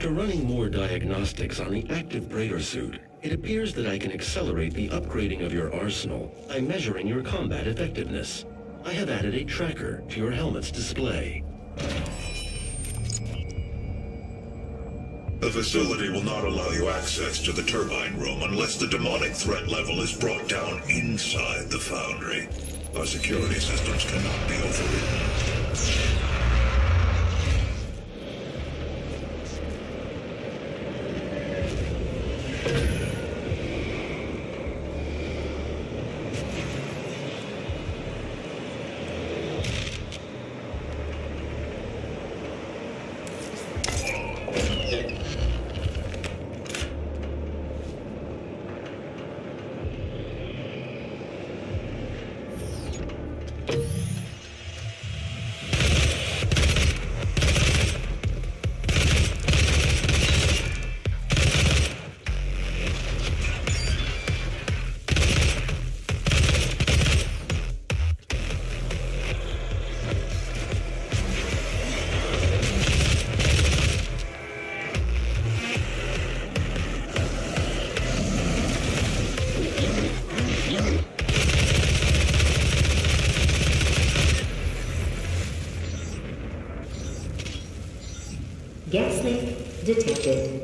After running more diagnostics on the active Praetor suit, it appears that I can accelerate the upgrading of your arsenal by measuring your combat effectiveness. I have added a tracker to your helmet's display. The facility will not allow you access to the turbine room unless the demonic threat level is brought down inside the foundry. Our security systems cannot be overridden. Detected.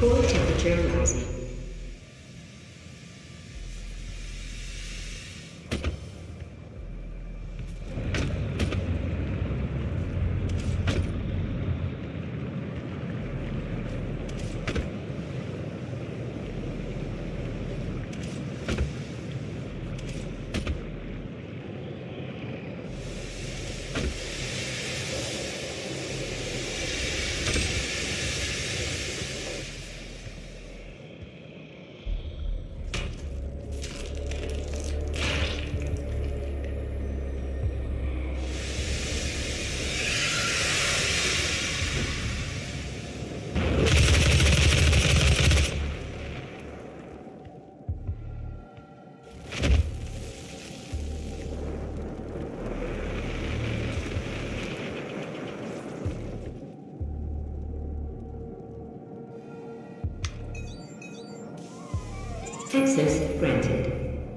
Core temperature rising. Access granted.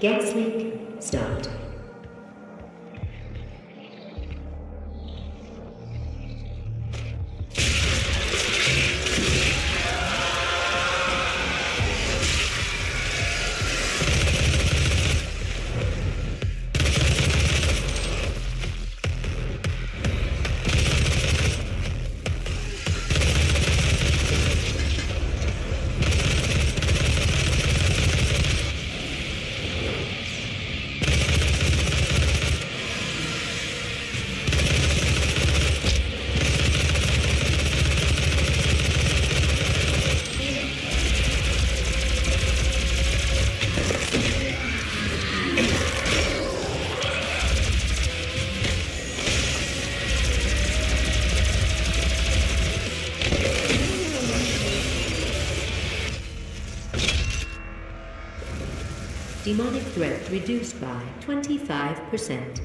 Gas leak stopped. Demonic threat reduced by 25%.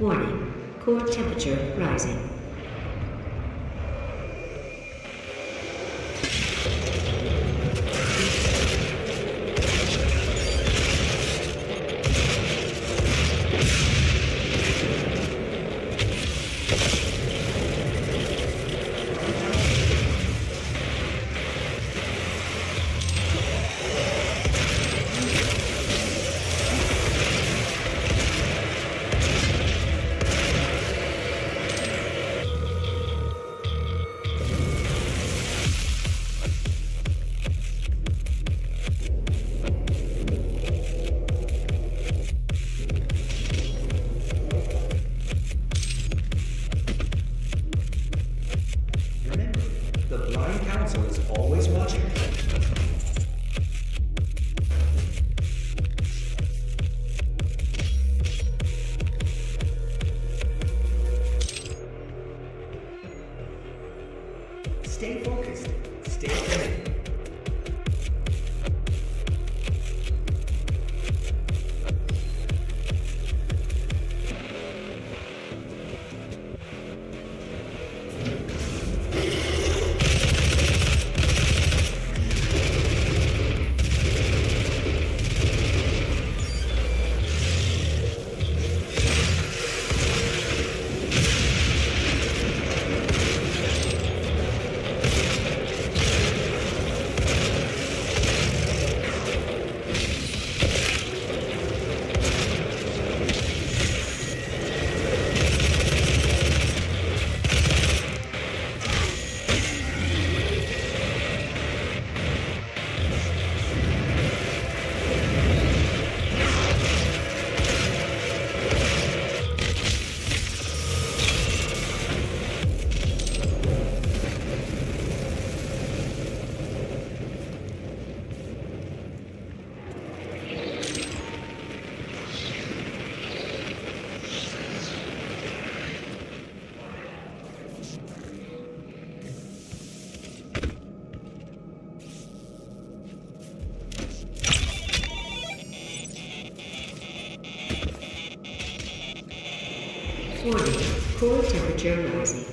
Warning, core temperature rising. Stay focused. Stay committed. Warning, core temperature rising.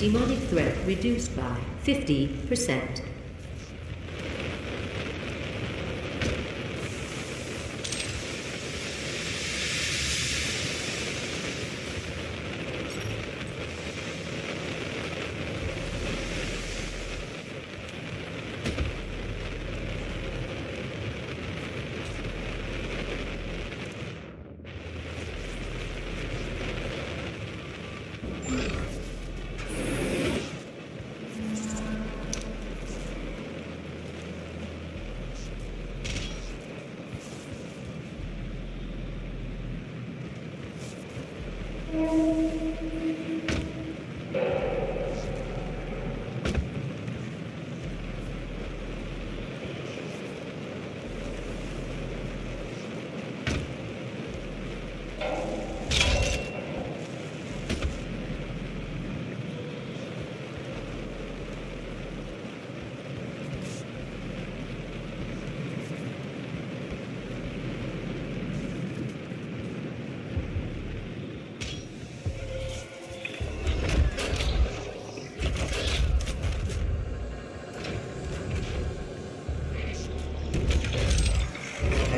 Demonic threat reduced by 50%.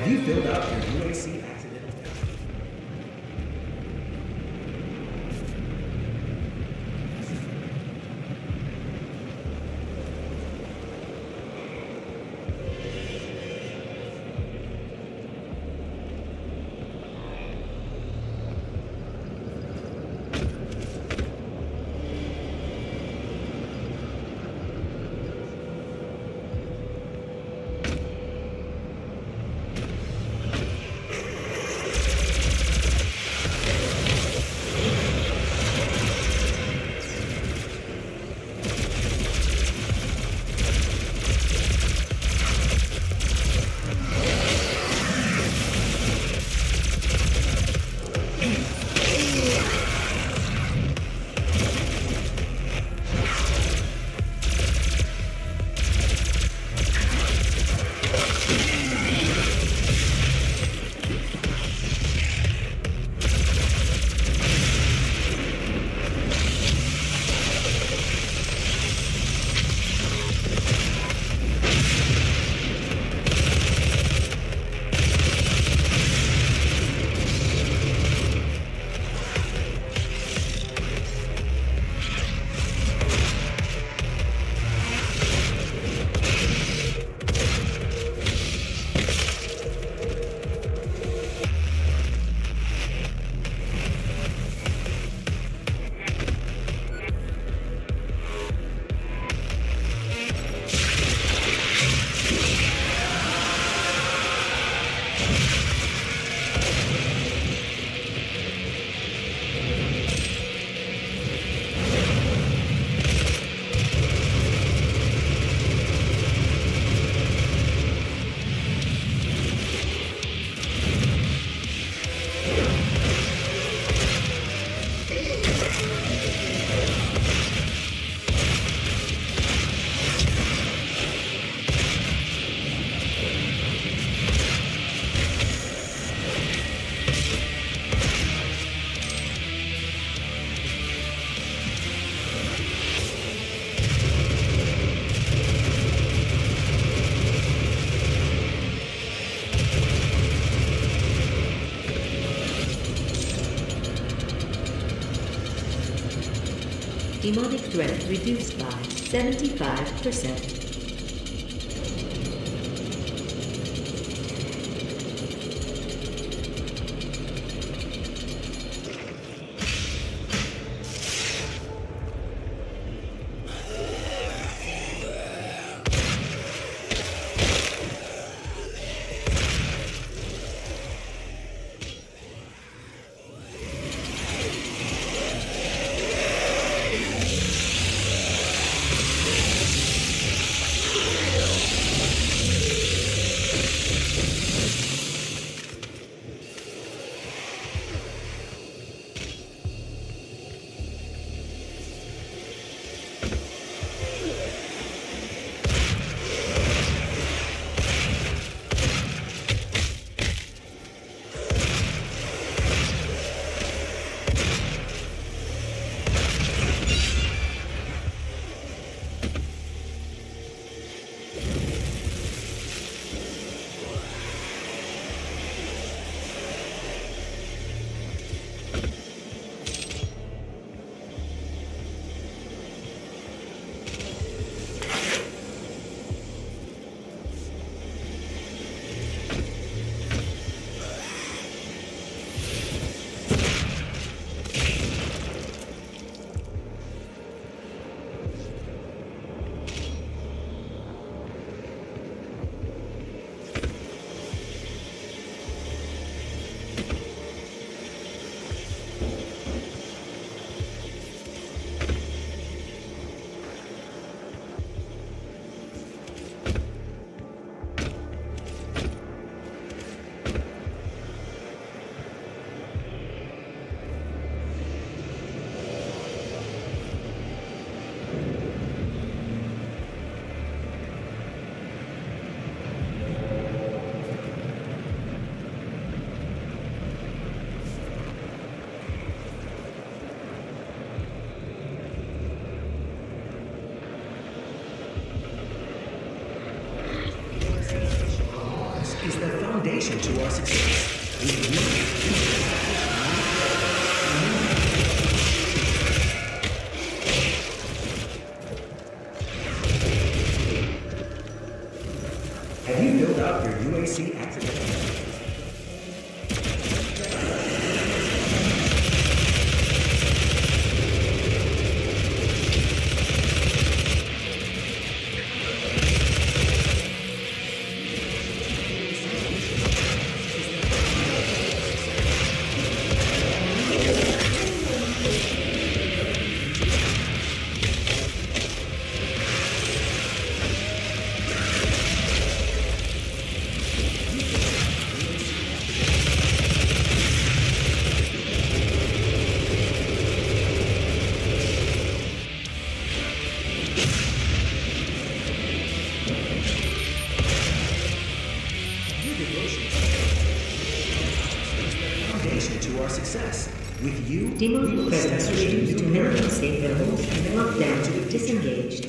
Have you filled out your UAC accidental test? Demonic threat reduced by 75%. determination to our success. We have your UAC activation. To our success. With you, Demon presence leading to minimum safe levels and lockdown disengaged.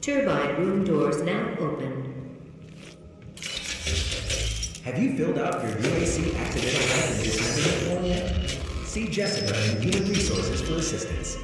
Turbine room doors now open. Have you filled out your UAC activated messages form yet? See Jessica in Human Resources for assistance.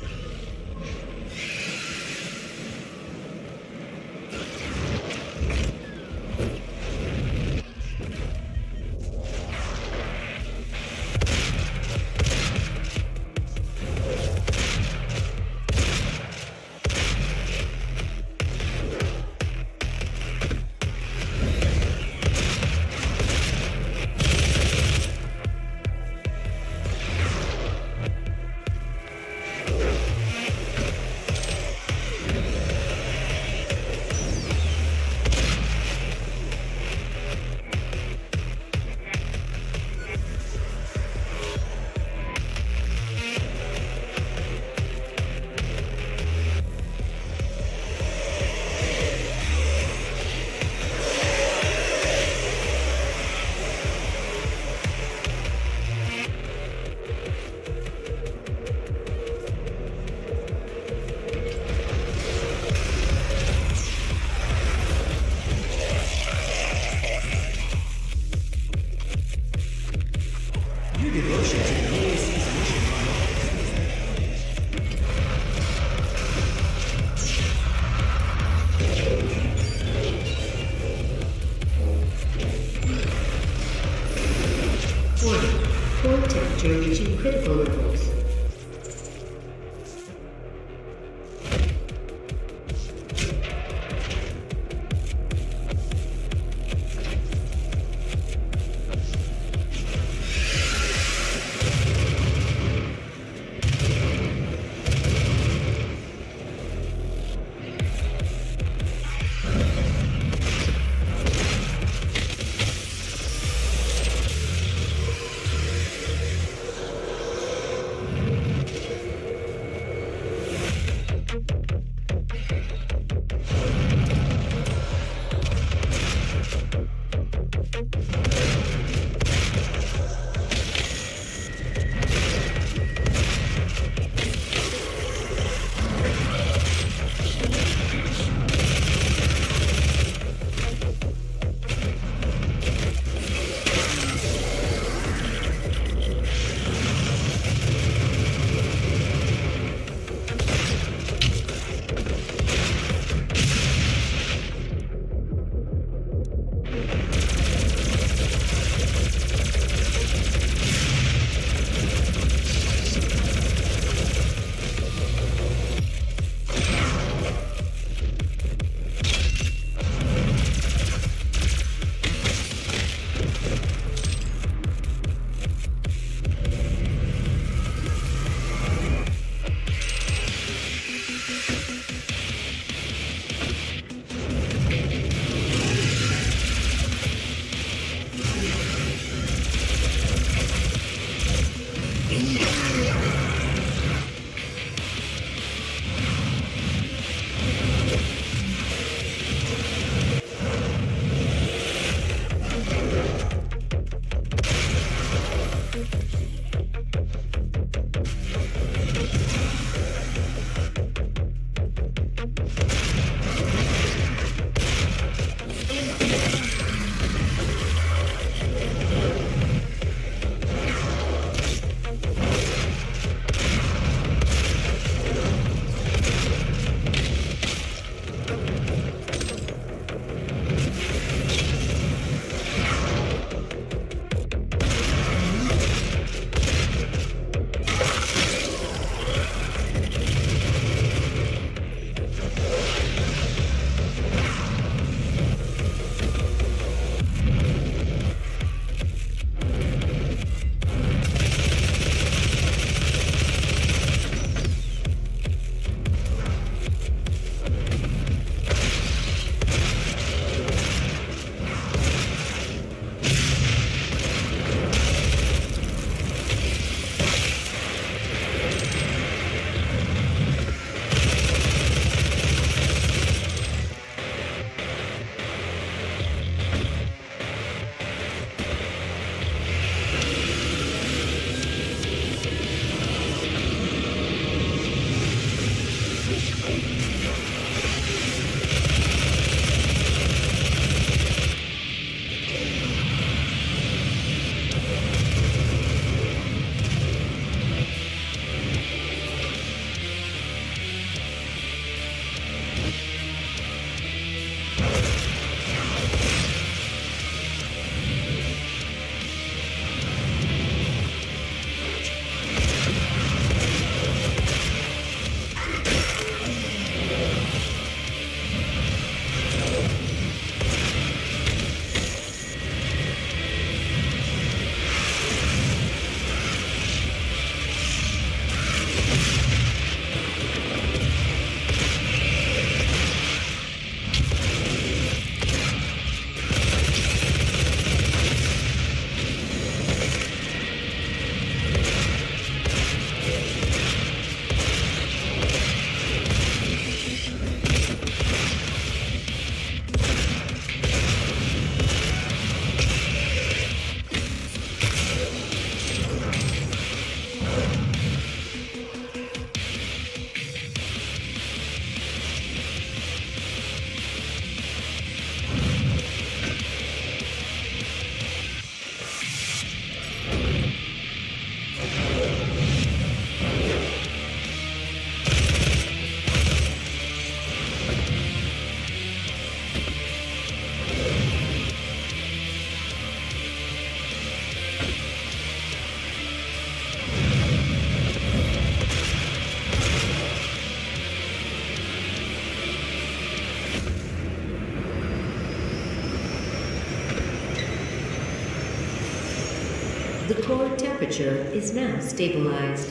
The core temperature is now stabilized.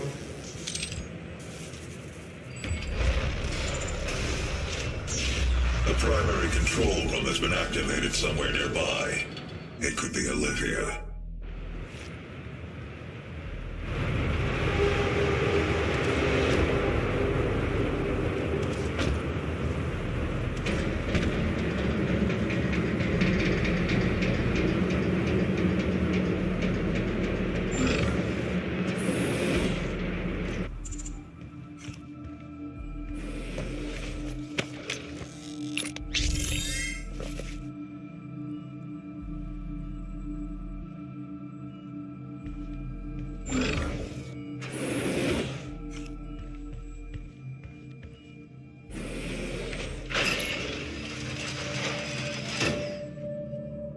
A primary control room has been activated somewhere nearby. It could be Olivia.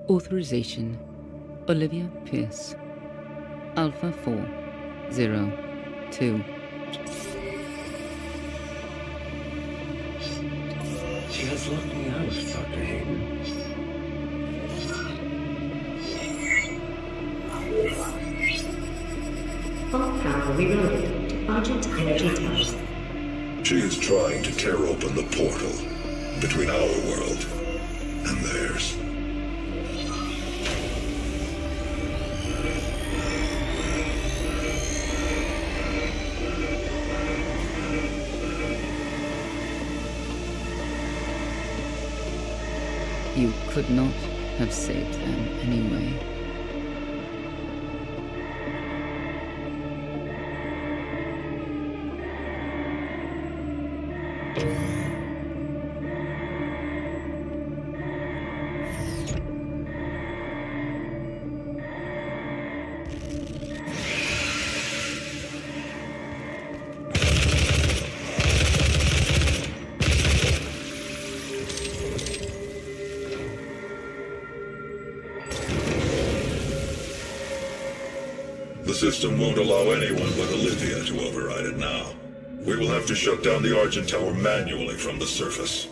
Authorization, Olivia Pierce, Alpha 402. She has locked me out, Dr. Hayden. All power reloaded to Argent Tower. She is trying to tear open the portal between our world and theirs. You could not have saved them anyway. The system won't allow anyone but Olivia to override it now. We will have to shut down the Argent Tower manually from the surface.